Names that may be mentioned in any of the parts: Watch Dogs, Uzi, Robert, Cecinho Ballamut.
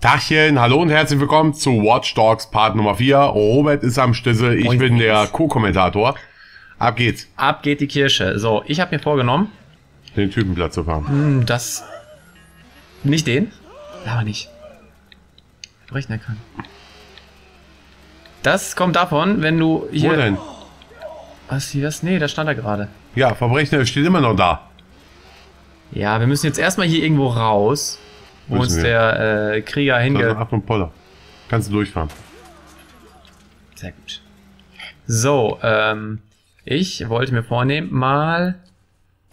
Tachchen, hallo und herzlich willkommen zu Watch Dogs Part Nummer 4. Robert ist am Schlüssel, ich bin der Co-Kommentator. Ab geht's. Ab geht die Kirsche. So, ich habe mir vorgenommen, den Typen platt zu fahren. Das... Nicht den? Aber nicht. Ich hab rechnen können. Das kommt davon, wenn du hier... Wo denn? Was hier? Nee, da stand er gerade. Ja, Verbrechen steht immer noch da. Ja, wir müssen jetzt erstmal hier irgendwo raus. Wo uns der Krieger hingeht. Ab und Poller. Kannst du durchfahren. Sehr gut. So, ich wollte mir vornehmen, mal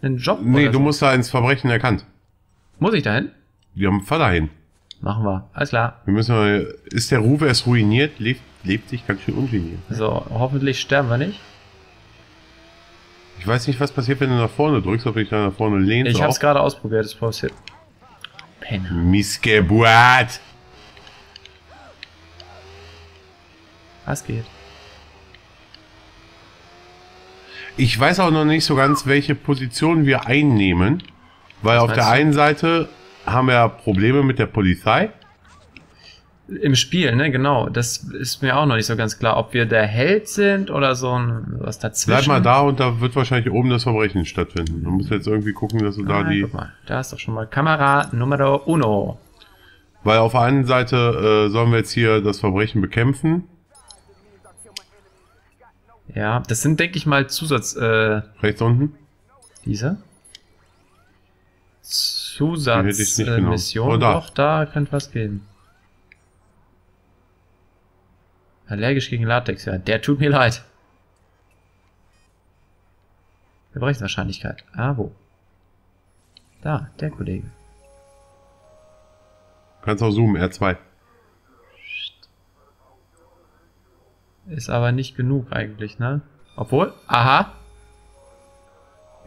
einen Job. Nee, du musst da ins Verbrechen erkannt. Muss ich da hin? Wir haben Vater hin. Machen wir. Alles klar. Wir müssen mal, ist der Ruf erst ruiniert, lebt sich ganz schön ungeniert. So, hoffentlich sterben wir nicht. Ich weiß nicht, was passiert, wenn du nach vorne drückst, ob ich da nach vorne lehne. Ich hab's gerade ausprobiert, es passiert. Penner. Missgeburt! Was geht? Ich weiß auch noch nicht so ganz, welche Position wir einnehmen, weil auf der einen Seite haben wir Probleme mit der Polizei. Im Spiel, ne? Genau. Das ist mir auch noch nicht so ganz klar, ob wir der Held sind oder so ein was dazwischen. Bleib mal da und da wird wahrscheinlich oben das Verbrechen stattfinden. Du musst jetzt irgendwie gucken, dass du da die... Guck mal. Da ist doch schon mal Kamera Numero Uno. Weil auf der einen Seite sollen wir jetzt hier das Verbrechen bekämpfen. Ja, das sind, denke ich mal, Zusatz... rechts unten? Diese? Zusatzmission. Oh, da. Doch, da könnte was gehen. Allergisch gegen Latex, ja. Der tut mir leid. Verbrechenswahrscheinlichkeit. Ah, wo? Da, der Kollege. Kannst auch zoomen, R2. Ist aber nicht genug eigentlich, ne? Obwohl, aha.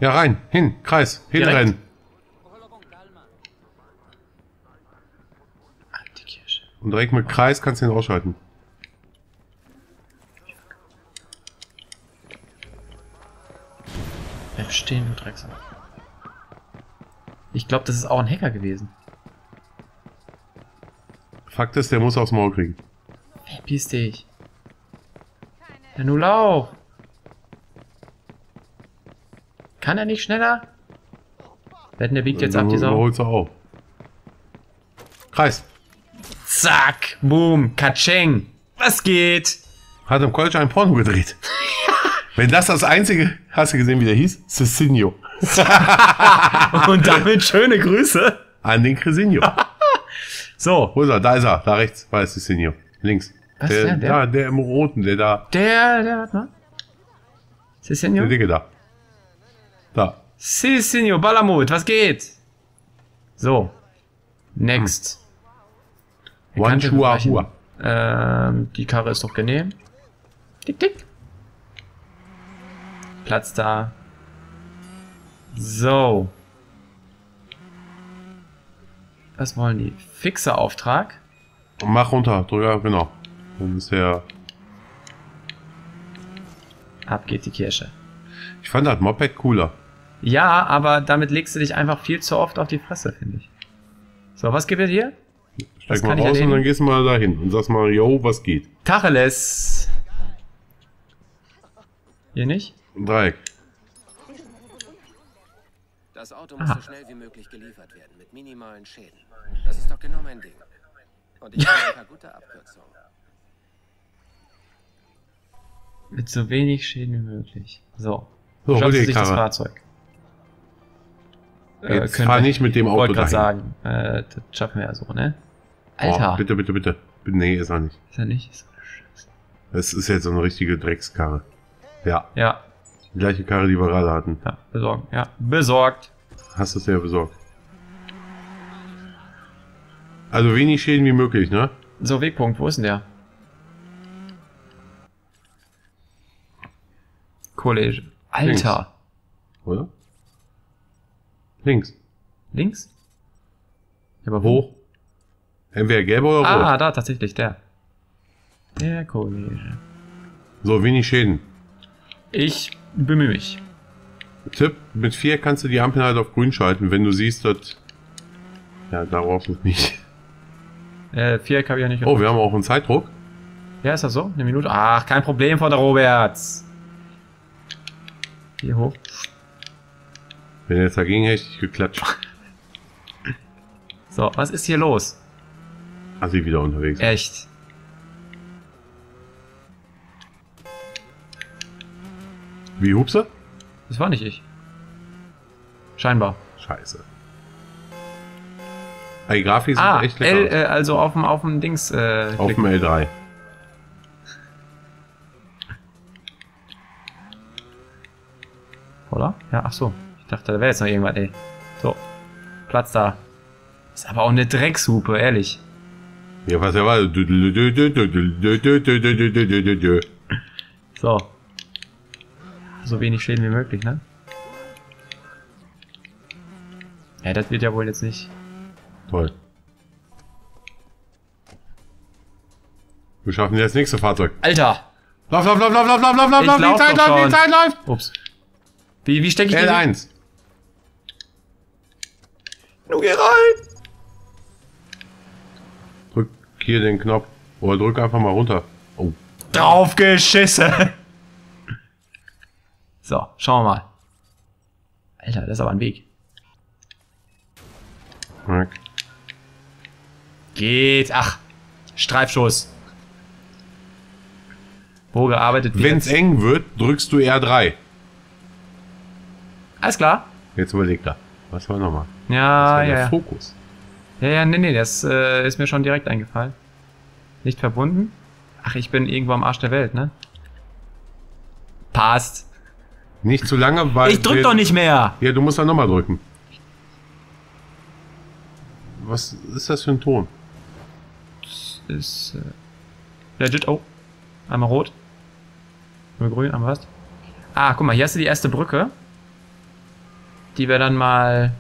Ja, rein, hin, Kreis, hinrennen. Alte Kirsche. Und direkt mit Kreis kannst du ihn ausschalten. Stehen und Drecksal. Ich glaube, das ist auch ein Hacker gewesen. Fakt ist, der muss aufs Maul kriegen. Verpiss dich. Ja, nun lauf! Kann er nicht schneller? Wetten, der biegt jetzt ab, die Sau. Holst du auf. Kreis. Zack! Boom! Katscheng! Was geht? Hat im College einen Porno gedreht. Wenn das einzige... Hast du gesehen, wie der hieß? Cecinho. Und damit schöne Grüße. An den Cecinho. So. Wo ist er? Da ist er. Da rechts war es Cecinho. Links. Was der, der? Da, der im Roten, der da. Der hat mal. Cecinho? Der Dicke da. Da. Cecinho Ballamut, was geht? So. Next. Wanchuahua. Die Karre ist doch genehm. Tick, tick. Platz da. So. Was wollen die? Fixerauftrag? Mach runter, drüber, genau. Dann ist der... Ab geht die Kirsche. Ich fand das Moped cooler. Ja, aber damit legst du dich einfach viel zu oft auf die Fresse, finde ich. So, was gibt es hier? Steig mal raus und dann gehst du mal dahin und sagst mal, yo, was geht? Tacheles. Hier nicht? Dreieck. Das Auto muss so schnell wie möglich geliefert werden, mit minimalen Schäden. Das ist doch genau mein Ding. Und ich habe ein paar gute Abkürzungen. Mit so wenig Schäden wie möglich. So. So, hol dir die Karre. Das Fahrzeug. Jetzt fahr nicht mit dem Auto dahin. Sagen. Das schaffen wir ja so, ne? Alter. Oh, bitte, bitte, bitte. Nee, ist er nicht. Ist er nicht? Ist er scheiße. Das ist jetzt so eine richtige Dreckskarre. Ja. Ja. Die gleiche Karre, die wir gerade hatten. Ja, besorgen. Ja, besorgt. Hast du es ja besorgt. Also wenig Schäden wie möglich, ne? So, Wegpunkt, wo ist denn der? College. Alter. Links. Oder? Links. Links? Aber hoch. Entweder gelb oder rot. Ah, da tatsächlich, der. Der College. So, wenig Schäden. Ich bemühe mich. Tipp, mit 4 kannst du die Ampel halt auf grün schalten, wenn du siehst, dass... Ja, da brauchst du es nicht. Viereck habe ich ja nicht. Oh, wir haben auch einen Zeitdruck. Ja, ist das so? Eine Minute? Ach, kein Problem von der Roberts. Hier hoch. Wenn jetzt dagegen hätte ich geklatscht. So, was ist hier los? Assi wieder unterwegs. Echt? Wie hupse? Das war nicht ich. Scheinbar. Scheiße. Die Grafik sind echt lecker. L, also auf dem Dings. Auf dem L3. Oder? Ja, ach so. Ich dachte, da wäre jetzt noch irgendwas, ey. So. Platz da. Ist aber auch eine Dreckshupe, ehrlich. Ja, was er war. So. So wenig Schäden wie möglich, ne? Ja, das wird ja wohl jetzt nicht. Toll. Wir schaffen jetzt das nächste Fahrzeug. Alter! Lauf, lauf, lauf, lauf, lauf, lauf, lauf, lauf, die Zeit läuft, die Zeit läuft! Ups. Wie stecke ich den? L1. Nun geh rein! Drück hier den Knopf. Oder drück einfach mal runter. Oh. Drauf geschissen! So, schauen wir mal. Alter, das ist aber ein Weg. Geht. Ach, Streifschuss. Wo gearbeitet wird. Wenn es eng wird, drückst du R3. Alles klar. Jetzt überleg da. Was war nochmal? Ja, ja. Der Fokus. Ja, ja, nee, nee, das ist mir schon direkt eingefallen. Nicht verbunden? Ach, ich bin irgendwo am Arsch der Welt, ne? Passt. Nicht zu lange, weil... Ich drück doch nicht mehr! Ja, du musst dann nochmal drücken. Was ist das für ein Ton? Das ist... legit, oh. Einmal rot. Einmal grün, einmal was. Ah, guck mal, hier hast du die erste Brücke. Die wir dann mal...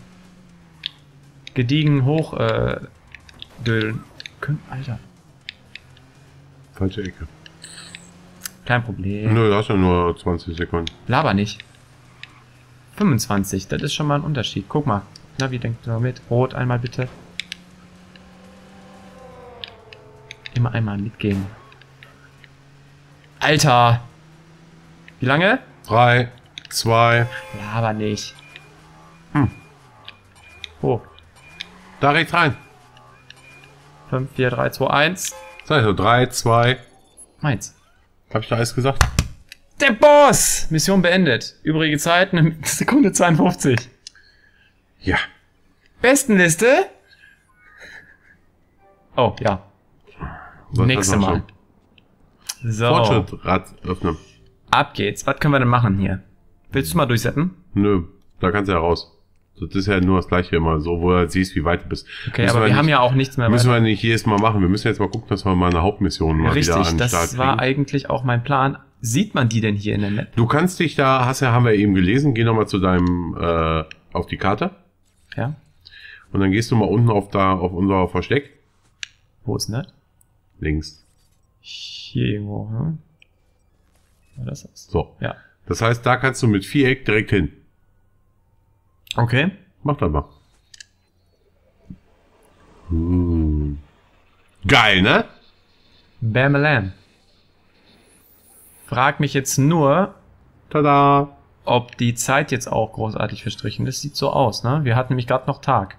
gediegen hoch... dödeln können. Alter. Falsche Ecke. Kein Problem. Nö, das ist ja nur 20 Sekunden. Laber nicht. 25, das ist schon mal ein Unterschied. Guck mal. Na, wie denkt ihr mit? Rot einmal bitte. Immer einmal mitgeben. Alter! Wie lange? 3, 2. Laber nicht. Hm. Oh. Da rechts rein. 5, 4, 3, 2, 1. Das heißt so 3, 2. 1. Hab ich da alles gesagt? Der Boss! Mission beendet. Übrige Zeit, eine Sekunde 52. Ja. Bestenliste? Oh, ja. Nächste Mal. So. Fortschrittsrad öffnen. Ab geht's. Was können wir denn machen hier? Willst du mal durchsetzen? Nö, da kannst du ja raus. Das ist ja nur das Gleiche immer, so, wo du siehst, wie weit du bist. Okay, müssen aber wir nicht, haben ja auch nichts mehr. Müssen weiter. Wir nicht jedes Mal machen. Wir müssen jetzt mal gucken, dass wir mal eine Hauptmission mal richtig, wieder an den Start kriegen. Richtig, das war eigentlich auch mein Plan. Sieht man die denn hier in der Map? Du kannst dich da, hast ja, haben wir eben gelesen, geh nochmal zu deinem, auf die Karte. Ja. Und dann gehst du mal unten auf da, auf unser Versteck. Wo ist denn das? Links. Hier irgendwo, hm? Ja, das ist. So. Ja. Das heißt, da kannst du mit Viereck direkt hin. Okay. Mach das mal. Hm. Geil, ne? Bam-a-lam. Frag mich jetzt nur, tada, ob die Zeit jetzt auch großartig verstrichen ist. Sieht so aus, ne? Wir hatten nämlich gerade noch Tag.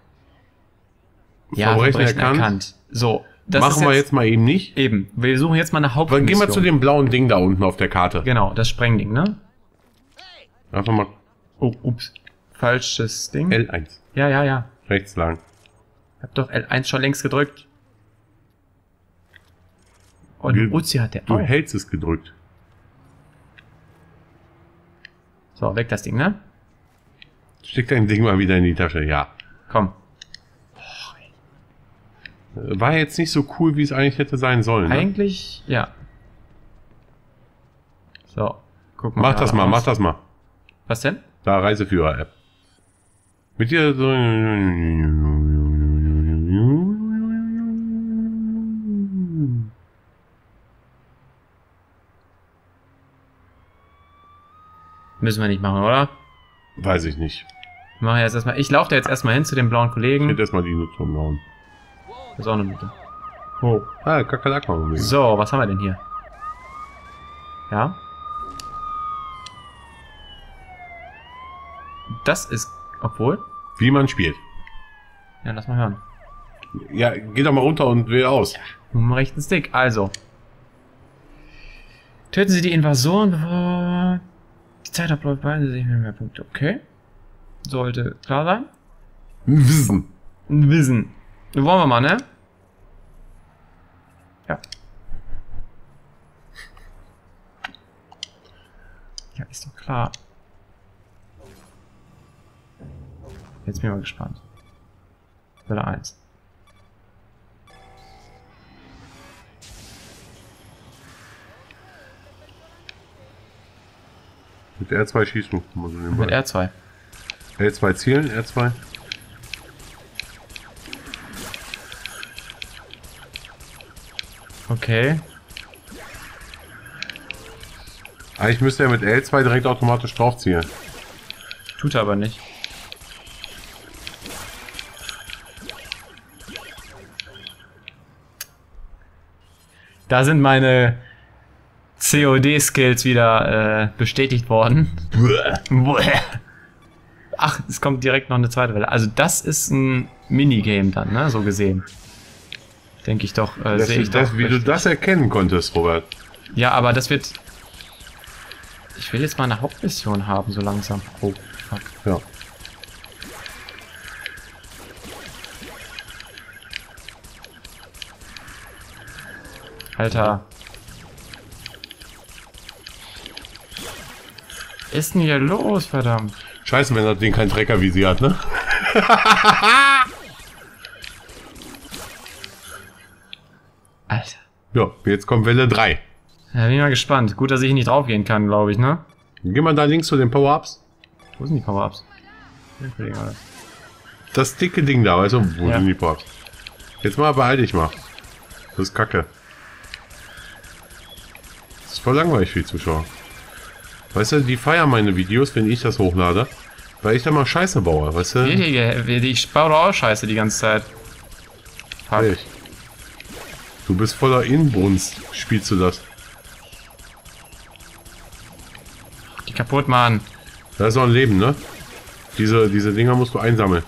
Ja, Verbrechen erkannt. So, das machen wir jetzt mal eben nicht. Eben. Wir suchen jetzt mal eine Hauptmission. Dann gehen wir zu dem blauen Ding da unten auf der Karte. Genau, das Sprengding, ne? Einfach mal... Oh, ups. Falsches Ding. L1. Ja, ja, ja. Rechts lang. Ich hab doch L1 schon längst gedrückt. Und Uzi hat der auch. Du hältst es gedrückt. So, weg das Ding, ne? Steck dein Ding mal wieder in die Tasche, ja. Komm. War jetzt nicht so cool, wie es eigentlich hätte sein sollen. Ne? Eigentlich, ja. So, guck mal. Mach das mal, mach das mal. Was denn? Da, Reiseführer-App. Mit dir so... Müssen wir nicht machen, oder? Weiß ich nicht. Mach jetzt erstmal. Ich laufe da jetzt erstmal hin zu dem blauen Kollegen. Ich hätte erstmal die Nutzung bauen. Das ist auch eine Mitte. Oh, Kakerlaken. So, was haben wir denn hier? Ja. Das ist, obwohl... Wie man spielt. Ja, lass mal hören. Ja, geh doch mal runter und wähl aus. Ja, mit dem rechten Stick, also. Töten Sie die Invasoren, bevor die Zeit abläuft, beide sich mit mehr Punkte. Okay. Sollte klar sein. Wissen. Wollen wir mal, ne? Ja. Ja, ist doch klar. Jetzt bin ich mal gespannt. Welle 1. Mit R2 schießt du. Also mit R2. L2 zielen, R2. Okay. Eigentlich müsste er mit L2 direkt automatisch drauf zielen. Tut er aber nicht. Da sind meine COD-Skills wieder bestätigt worden. Ach, es kommt direkt noch eine zweite Welle. Also das ist ein Minigame dann, ne? So gesehen. Denke ich doch, sehe ich das, doch. Wie richtig. Du das erkennen konntest, Robert. Ja, aber das wird... Ich will jetzt mal eine Hauptmission haben, so langsam. Oh, fuck. Ja. Alter. Was ist denn hier los, verdammt? Scheiße, wenn das Ding keinen Trecker wie sie hat, ne? Alter. Ja, jetzt kommt Welle 3. Ja, bin ich mal gespannt. Gut, dass ich nicht drauf gehen kann, glaube ich, ne? Geh mal da links zu den Power-Ups. Wo sind die Power-Ups? Das dicke Ding da, weißt du? Wo sind die Power-Ups? Jetzt mal behalte ich mal. Das ist kacke. Das ist voll langweilig für die Zuschauer. Weißt du, die feiern meine Videos, wenn ich das hochlade, weil ich da mal Scheiße baue, weißt du? Ich baue doch auch Scheiße die ganze Zeit. Fuck. Du bist voller Inbrunst, spielst du das. Die kaputt, Mann. Das ist auch ein Leben, ne? Diese Dinger musst du einsammeln.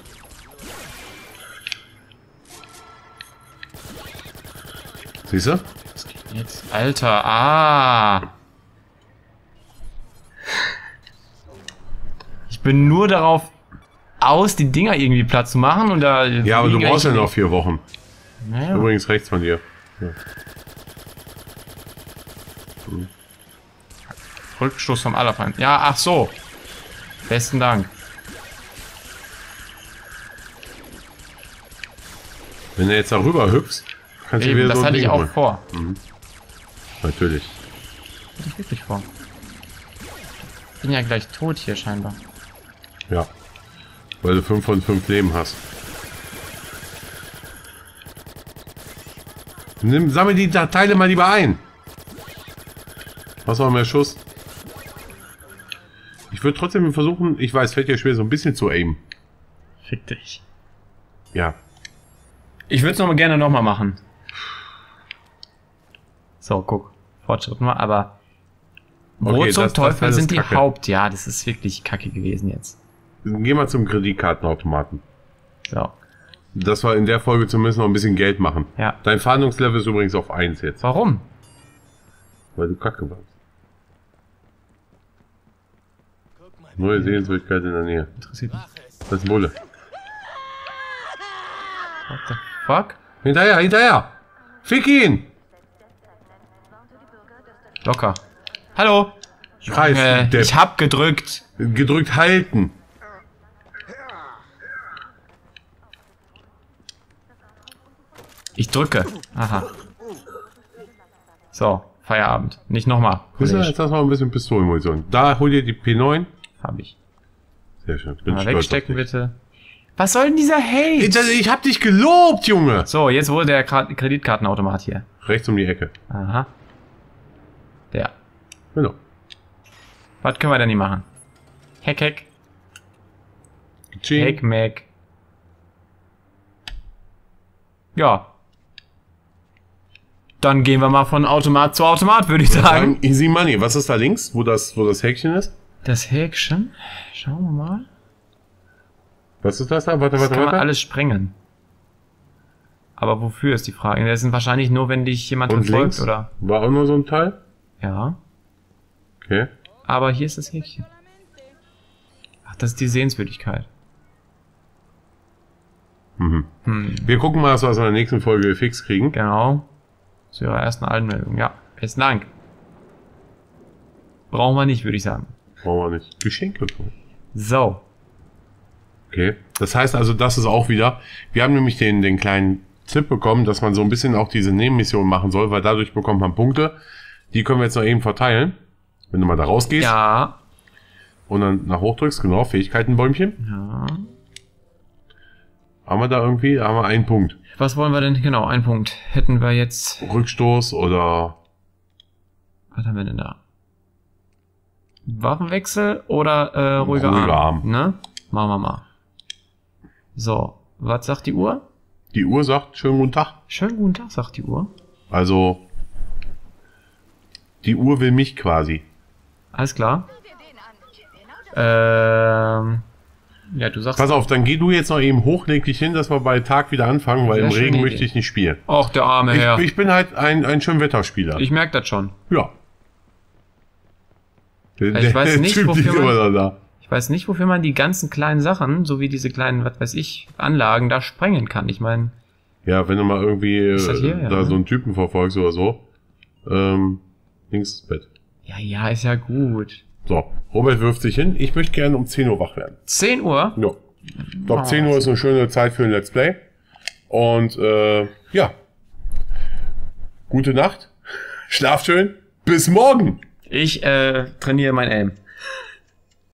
Siehst du? Was geht denn jetzt? Alter, Ich bin nur darauf aus, die Dinger irgendwie platt zu machen und da... Ja, aber du brauchst ja noch 4 Wochen. Naja. Übrigens rechts von dir. Ja. Hm. Rückstoß vom Allerfeind. Ja, ach so. Besten Dank. Wenn du jetzt darüber hüpfst, kannst du wieder das so ein Ding holen. Das hatte ich auch vor. Mhm. Natürlich. Das hatte ich wirklich vor. Ich bin ja gleich tot hier scheinbar. Ja. Weil du 5 von 5 Leben hast. Sammel die Teile mal lieber ein. Was war mehr Schuss? Ich würde trotzdem versuchen, ich weiß, fällt dir schwer, so ein bisschen zu aimen. Fick dich. Ja. Ich würde es gerne nochmal machen. So, guck. Fortschritt mal, aber... Okay, wo zum Teufel sind die Kacke. Ja, das ist wirklich kacke gewesen jetzt. Geh mal zum Kreditkartenautomaten. So. Dass wir in der Folge zumindest noch ein bisschen Geld machen. Ja. Dein Fahndungslevel ist übrigens auf 1 jetzt. Warum? Weil du kacke warst. Neue Sehenswürdigkeit in der Nähe. Interessiert mich. Das ist ein Bulle. What the fuck? Hinterher, hinterher! Fick ihn! Locker. Hallo! Junge, ich hab gedrückt. Gedrückt halten. Ich drücke. Aha. So, Feierabend. Nicht nochmal. Jetzt hast du mal ein bisschen Pistolenmunition. Da hol dir die P9. Hab ich. Sehr schön. Bin mal wegstecken bitte. Was soll denn dieser Hate? Ich hab dich gelobt, Junge! So, jetzt wurde der Kreditkartenautomat hier. Rechts um die Ecke. Aha. Der. Genau. Was können wir denn hier machen? Heck, heck. Heck, meck. Ja. Dann gehen wir mal von Automat zu Automat, würde ich sagen. Easy Money. Was ist da links, wo das Häkchen ist? Das Häkchen? Schauen wir mal. Was ist das da? Warte, das warte, kann warte. Man alles sprengen. Aber wofür ist die Frage? Das sind wahrscheinlich nur, wenn dich jemand verfolgt, oder? War auch nur so ein Teil? Ja. Okay. Aber hier ist das Häkchen. Ach, das ist die Sehenswürdigkeit. Mhm. Hm. Wir gucken mal, dass wir das in der nächsten Folge fix kriegen. Genau. Zu ihrer ersten Anmeldung. Ja, besten Dank. Brauchen wir nicht, würde ich sagen. Brauchen wir nicht. Geschenke. So. Okay. Das heißt also, das ist auch wieder... Wir haben nämlich den kleinen Tipp bekommen, dass man so ein bisschen auch diese Nebenmission machen soll, weil dadurch bekommt man Punkte. Die können wir jetzt noch eben verteilen. Wenn du mal da rausgehst. Ja. Und dann nach hoch drückst, genau, Fähigkeitenbäumchen. Ja. Haben wir da irgendwie, haben wir einen Punkt. Was wollen wir denn? Genau, einen Punkt. Hätten wir jetzt... Rückstoß oder... Was haben wir denn da? Waffenwechsel oder ruhiger Arm. Ne? Machen wir mal. So, was sagt die Uhr? Die Uhr sagt, schönen guten Tag. Schönen guten Tag, sagt die Uhr. Also, die Uhr will mich quasi. Alles klar. Ja, du sagst... Pass auf, dann geh du jetzt noch eben hoch, leg dich hin, dass wir bei Tag wieder anfangen, weil im Regen möchte ich nicht spielen. Och, der arme Herr. Ich bin halt ein Schönwetterspieler. Ich merke das schon. Ja. Ich weiß nicht, wofür man die ganzen kleinen Sachen, so wie diese kleinen, was weiß ich, Anlagen da sprengen kann. Ich meine... Ja, wenn du mal irgendwie so einen Typen verfolgst oder so. Links ins Bett. Ja, ist ja gut. So, Robert wirft sich hin. Ich möchte gerne um 10 Uhr wach werden. 10 Uhr? Ja. Ich glaube, 10 Uhr ist eine schöne Zeit für ein Let's Play. Und ja. Gute Nacht. Schlaf schön. Bis morgen. Ich trainiere mein Aim.